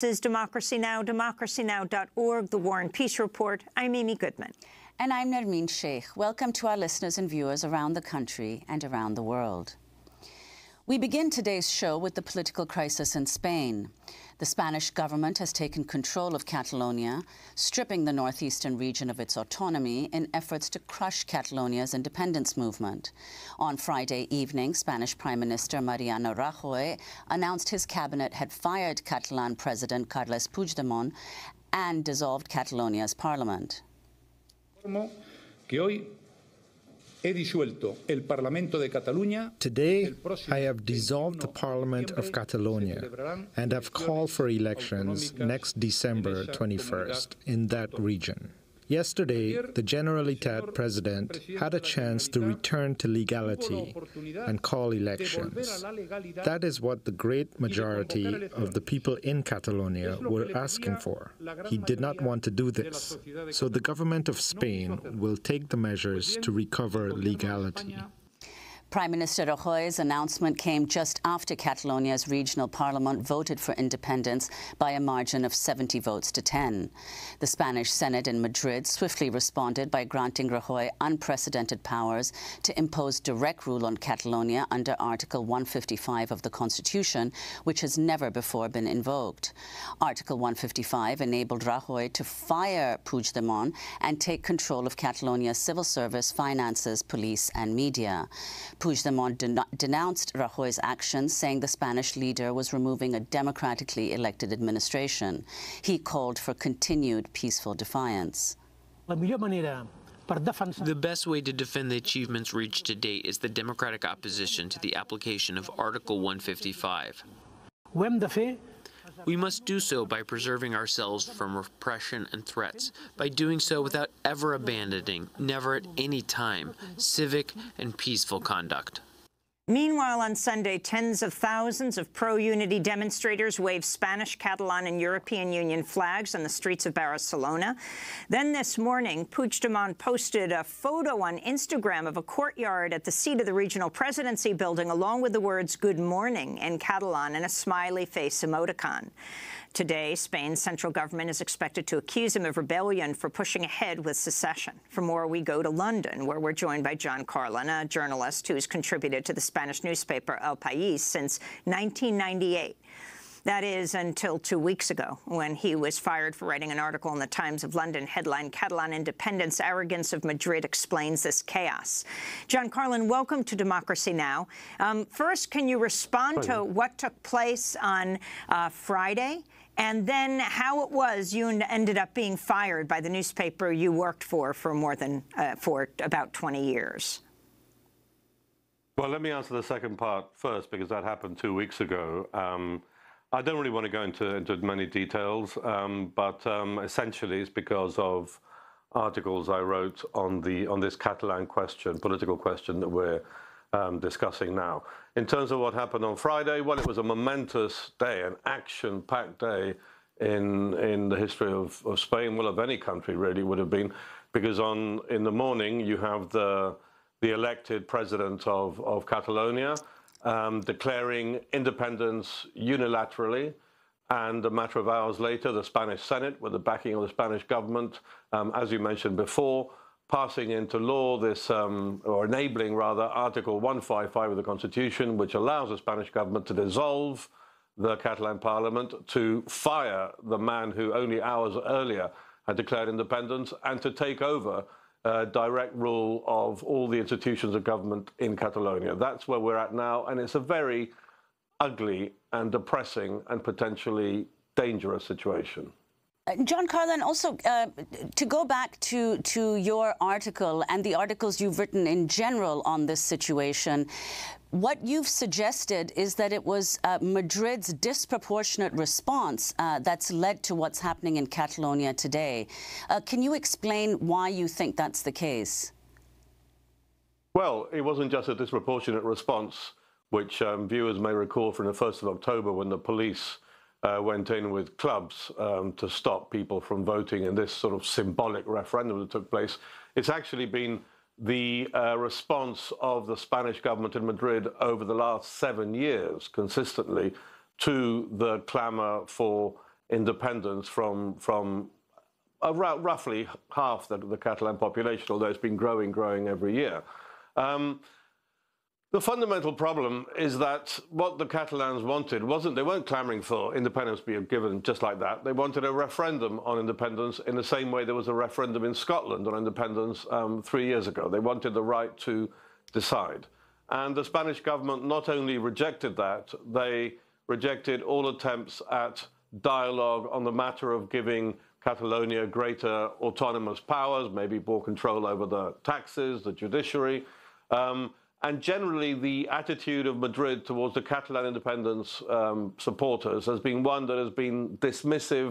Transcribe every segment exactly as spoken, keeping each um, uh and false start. This is Democracy Now!, democracy now dot org, The War and Peace Report. I'm Amy Goodman. And I'm Nermeen Sheikh. Welcome to our listeners and viewers around the country and around the world. We begin today's show with the political crisis in Spain. The Spanish government has taken control of Catalonia, stripping the northeastern region of its autonomy in efforts to crush Catalonia's independence movement. On Friday evening, Spanish Prime Minister Mariano Rajoy announced his cabinet had fired Catalan President Carles Puigdemont and dissolved Catalonia's parliament. Today, I have dissolved the Parliament of Catalonia and have called for elections next December twenty-first in that region. Yesterday, the Generalitat president had a chance to return to legality and call elections. That is what the great majority of the people in Catalonia were asking for. He did not want to do this, so the government of Spain will take the measures to recover legality. Prime Minister Rajoy's announcement came just after Catalonia's regional parliament voted for independence by a margin of seventy votes to ten. The Spanish Senate in Madrid swiftly responded by granting Rajoy unprecedented powers to impose direct rule on Catalonia under Article one fifty-five of the Constitution, which has never before been invoked. Article one fifty-five enabled Rajoy to fire Puigdemont and take control of Catalonia's civil service, finances, police and media. Puigdemont den denounced Rajoy's actions, saying the Spanish leader was removing a democratically elected administration. He called for continued peaceful defiance. The best way to defend the achievements reached to date is the democratic opposition to the application of Article one fifty-five. We must do so by preserving ourselves from repression and threats, by doing so without ever abandoning, never at any time, civic and peaceful conduct. Meanwhile, on Sunday, tens of thousands of pro-unity demonstrators waved Spanish, Catalan and European Union flags on the streets of Barcelona. Then this morning, Puigdemont posted a photo on Instagram of a courtyard at the seat of the regional presidency building, along with the words, "Good morning," in Catalan and a smiley face emoticon. Today, Spain's central government is expected to accuse him of rebellion for pushing ahead with secession. For more, we go to London, where we're joined by John Carlin, a journalist who's contributed to the Spanish newspaper El País since nineteen ninety-eight. That is, until two weeks ago, when he was fired for writing an article in the Times of London headline, "Catalan Independence, Arrogance of Madrid Explains This Chaos." John Carlin, welcome to Democracy Now! Um, first, can you respond to what took place on uh, Friday, and then how it was you ended up being fired by the newspaper you worked for for more than uh, for about twenty years? Well, let me answer the second part first, because that happened two weeks ago. Um, I don't really want to go into, into many details, um, but um, essentially it's because of articles I wrote on the on this Catalan question, political question that we're um, discussing now. In terms of what happened on Friday, well, it was a momentous day, an action-packed day in in the history of, of Spain, well, of any country really would have been, because on in the morning you have the the elected president of of Catalonia, Um, declaring independence unilaterally, and a matter of hours later, the Spanish Senate, with the backing of the Spanish government, um, as you mentioned before, passing into law this, um, or enabling rather, Article one fifty-five of the Constitution, which allows the Spanish government to dissolve the Catalan parliament, to fire the man who only hours earlier had declared independence, and to take over Uh, direct rule of all the institutions of government in Catalonia. That's where we're at now, and it's a very ugly and depressing and potentially dangerous situation. John Carlin, also, uh, to go back to, to your article and the articles you've written in general on this situation, what you've suggested is that it was uh, Madrid's disproportionate response uh, that's led to what's happening in Catalonia today. Uh, can you explain why you think that's the case? Well, it wasn't just a disproportionate response, which um, viewers may recall from the first of October, when the police Uh, went in with clubs um, to stop people from voting in this sort of symbolic referendum that took place. It's actually been the uh, response of the Spanish government in Madrid over the last seven years consistently to the clamour for independence from from around roughly half the, the Catalan population, although it's been growing, growing every year. Um, The fundamental problem is that what the Catalans wanted wasn't, they weren't clamoring for independence to be given just like that. They wanted a referendum on independence in the same way there was a referendum in Scotland on independence um, three years ago. They wanted the right to decide. And the Spanish government not only rejected that, they rejected all attempts at dialogue on the matter of giving Catalonia greater autonomous powers, maybe more control over the taxes, the judiciary. Um, And generally, the attitude of Madrid towards the Catalan independence um, supporters has been one that has been dismissive,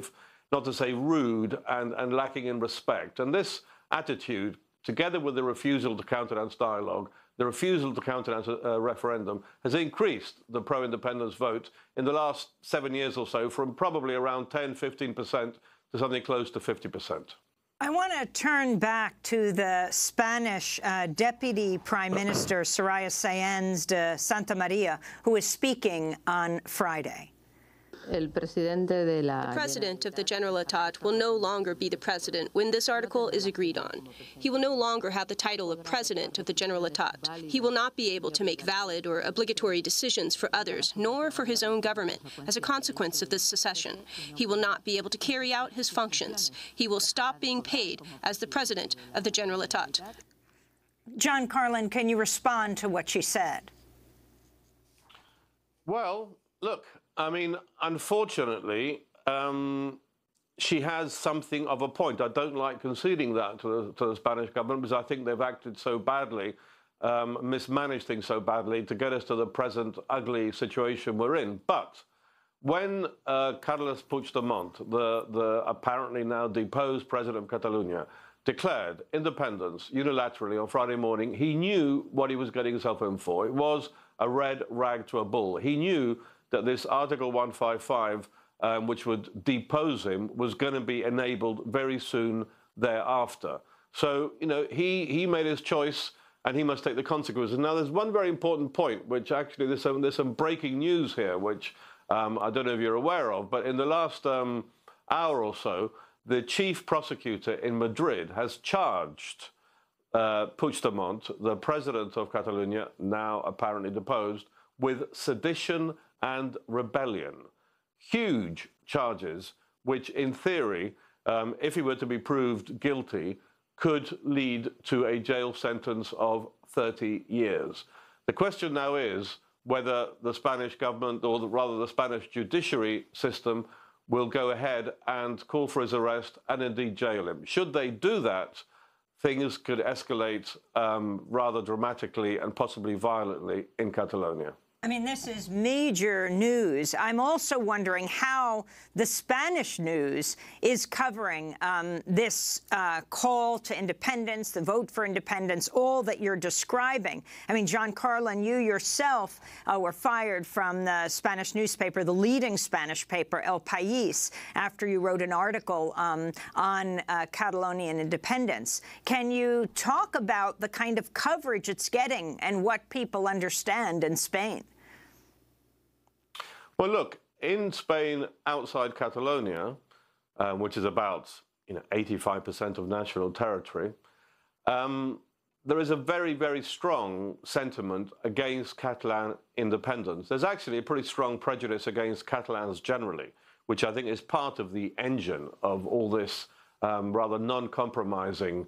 not to say rude, and, and lacking in respect. And this attitude, together with the refusal to countenance dialogue, the refusal to countenance a, a referendum, has increased the pro-independence vote in the last seven years or so from probably around ten, fifteen percent to something close to fifty percent. I want to turn back to the Spanish uh, Deputy Prime Minister, Soraya Sáenz de Santamaría, who is speaking on Friday. The president of the Generalitat will no longer be the president when this article is agreed on. He will no longer have the title of president of the Generalitat. He will not be able to make valid or obligatory decisions for others, nor for his own government, as a consequence of this secession. He will not be able to carry out his functions. He will stop being paid as the president of the Generalitat. John Carlin, can you respond to what she said? Well, look. I mean, unfortunately, um, she has something of a point. I don't like conceding that to the, to the Spanish government because I think they've acted so badly, um, mismanaged things so badly to get us to the present ugly situation we're in. But when uh, Carles Puigdemont, the, the apparently now deposed president of Catalonia, declared independence unilaterally on Friday morning, he knew what he was getting himself in for. It was a red rag to a bull. He knew that this Article one fifty-five, um, which would depose him, was going to be enabled very soon thereafter. So, you know, he, he made his choice, and he must take the consequences. Now, there's one very important point, which actually there's some, there's some breaking news here, which um, I don't know if you're aware of, but in the last um, hour or so, the chief prosecutor in Madrid has charged uh, Puigdemont, the president of Catalonia, now apparently deposed, with sedition and rebellion. Huge charges, which in theory, um, if he were to be proved guilty, could lead to a jail sentence of thirty years. The question now is whether the Spanish government, or rather the Spanish judiciary system, will go ahead and call for his arrest and indeed jail him. Should they do that, things could escalate um, rather dramatically and possibly violently in Catalonia. I mean, this is major news. I'm also wondering how the Spanish news is covering um, this uh, call to independence, the vote for independence, all that you're describing. I mean, John Carlin, you yourself uh, were fired from the Spanish newspaper, the leading Spanish paper, El País, after you wrote an article um, on uh, Catalonian independence. Can you talk about the kind of coverage it's getting and what people understand in Spain? Well, look, in Spain, outside Catalonia, um, which is about, you know, eighty-five percent of national territory, um, there is a very, very strong sentiment against Catalan independence. There's actually a pretty strong prejudice against Catalans generally, which I think is part of the engine of all this um, rather non-compromising,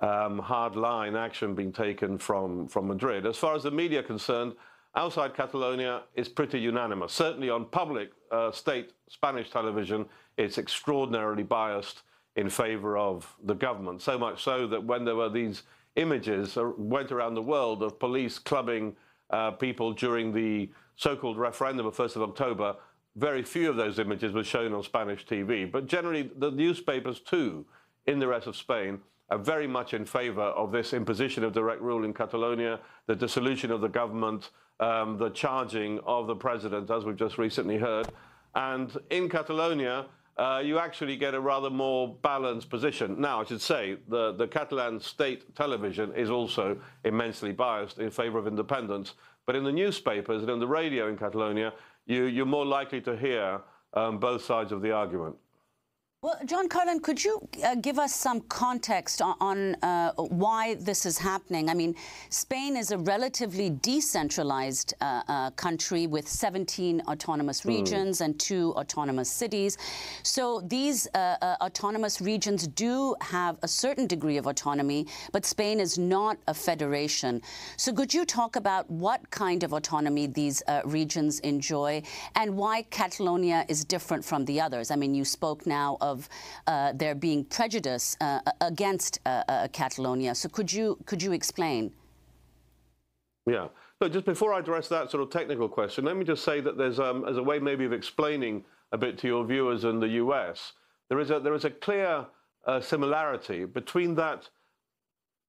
um, hard-line action being taken from, from Madrid. As far as the media are concerned, outside Catalonia is pretty unanimous. Certainly on public uh, state Spanish television, it's extraordinarily biased in favor of the government, so much so that when there were these images uh, went around the world of police clubbing uh, people during the so-called referendum of first of October, very few of those images were shown on Spanish T V. But generally, the newspapers, too, in the rest of Spain, are very much in favor of this imposition of direct rule in Catalonia, the dissolution of the government, Um, the charging of the president, as we've just recently heard. And in Catalonia, uh, you actually get a rather more balanced position. Now, I should say, the, the Catalan state television is also immensely biased in favor of independence. But in the newspapers and in the radio in Catalonia, you, you're more likely to hear um, both sides of the argument. Well, John Carlin, could you uh, give us some context on, on uh, why this is happening? I mean, Spain is a relatively decentralized uh, uh, country with seventeen autonomous regions mm. and two autonomous cities. So these uh, uh, autonomous regions do have a certain degree of autonomy, but Spain is not a federation. So could you talk about what kind of autonomy these uh, regions enjoy and why Catalonia is different from the others? I mean, you spoke now of Of uh, there being prejudice uh, against uh, uh, Catalonia. So could you could you explain? Yeah. So just before I address that sort of technical question, let me just say that there's um, as a way maybe of explaining a bit to your viewers in the U S, there is a there is a clear uh, similarity between that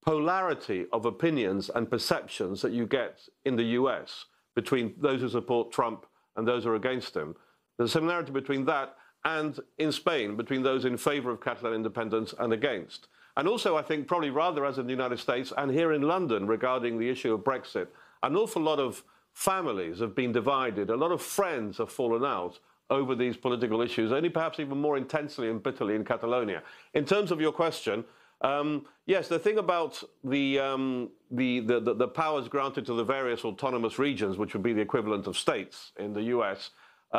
polarity of opinions and perceptions that you get in the U S between those who support Trump and those who are against him. There's a similarity between that and in Spain, between those in favour of Catalan independence and against. And also, I think, probably rather as in the United States and here in London regarding the issue of Brexit, an awful lot of families have been divided, a lot of friends have fallen out over these political issues, only perhaps even more intensely and bitterly in Catalonia. In terms of your question, um, yes, the thing about the, um, the, the, the, the powers granted to the various autonomous regions, which would be the equivalent of states in the U S,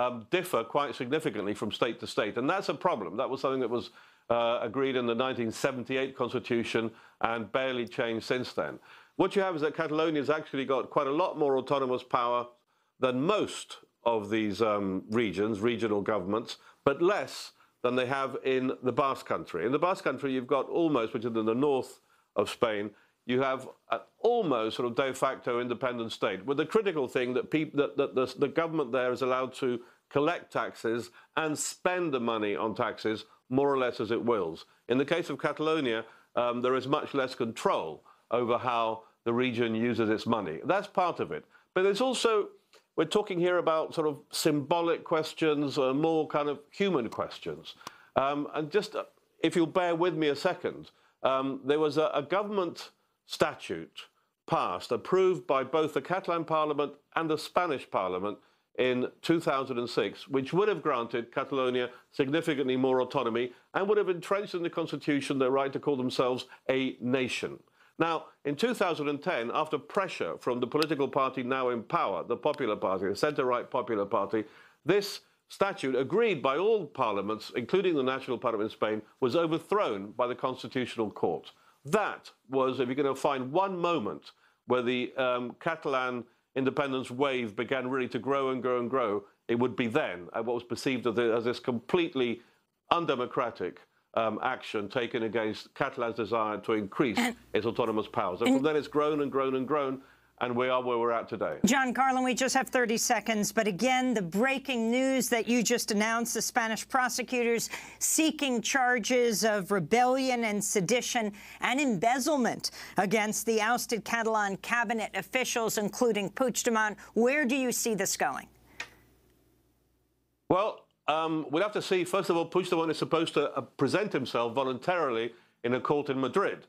Um, differ quite significantly from state to state. And that's a problem. That was something that was uh, agreed in the nineteen seventy-eight Constitution and barely changed since then. What you have is that Catalonia's actually got quite a lot more autonomous power than most of these um, regions, regional governments, but less than they have in the Basque Country. In the Basque Country, you've got almost, which is in the north of Spain, you have an almost sort of de facto independent state, with the critical thing that, that, that the, the government there is allowed to collect taxes and spend the money on taxes more or less as it wills. In the case of Catalonia, um, there is much less control over how the region uses its money. That's part of it. But it's also, we're talking here about sort of symbolic questions, uh, more kind of human questions. Um, and just, uh, if you'll bear with me a second, um, there was a, a government statute passed, approved by both the Catalan Parliament and the Spanish Parliament in two thousand six, which would have granted Catalonia significantly more autonomy and would have entrenched in the constitution their right to call themselves a nation. Now, in two thousand ten, after pressure from the political party now in power, the Popular Party, the centre-right Popular Party, this statute, agreed by all parliaments, including the National Parliament in Spain, was overthrown by the Constitutional Court. That was, if you're going to find one moment where the um, Catalan independence wave began really to grow and grow and grow, it would be then, at what was perceived as, the, as this completely undemocratic um, action taken against Catalan's desire to increase its autonomous powers. And from then it's grown and grown and grown, and we are where we're at today. John Carlin, we just have thirty seconds, but again, the breaking news that you just announced, the Spanish prosecutors seeking charges of rebellion and sedition and embezzlement against the ousted Catalan cabinet officials, including Puigdemont. Where do you see this going? Well, um, we'll have to see. First of all, Puigdemont is supposed to uh, present himself voluntarily in a court in Madrid.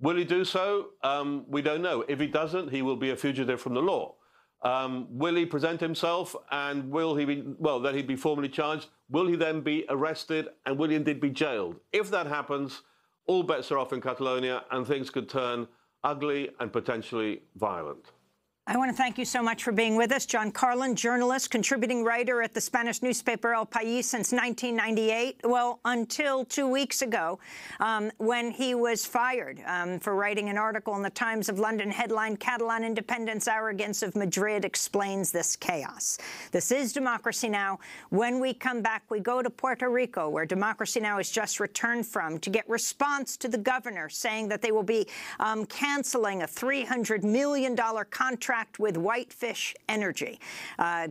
Will he do so? Um, we don't know. If he doesn't, he will be a fugitive from the law. Um, will he present himself and will he be, well, then he'd be formally charged. Will he then be arrested and will he indeed be jailed? If that happens, all bets are off in Catalonia and things could turn ugly and potentially violent. I want to thank you so much for being with us. John Carlin, journalist, contributing writer at the Spanish newspaper El País since nineteen ninety-eight. Well, until two weeks ago, um, when he was fired um, for writing an article in the Times of London headlined, Catalan independence arrogance of Madrid explains this chaos. This is Democracy Now! When we come back, we go to Puerto Rico, where Democracy Now! Has just returned from, to get response to the governor saying that they will be um, canceling a three hundred million dollar contract with Whitefish Energy. Uh,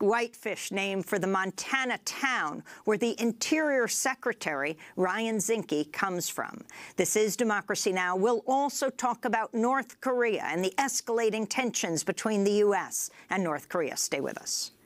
Whitefish, named for the Montana town where the Interior Secretary Ryan Zinke comes from. This is Democracy Now! We'll also talk about North Korea and the escalating tensions between the U S and North Korea. Stay with us.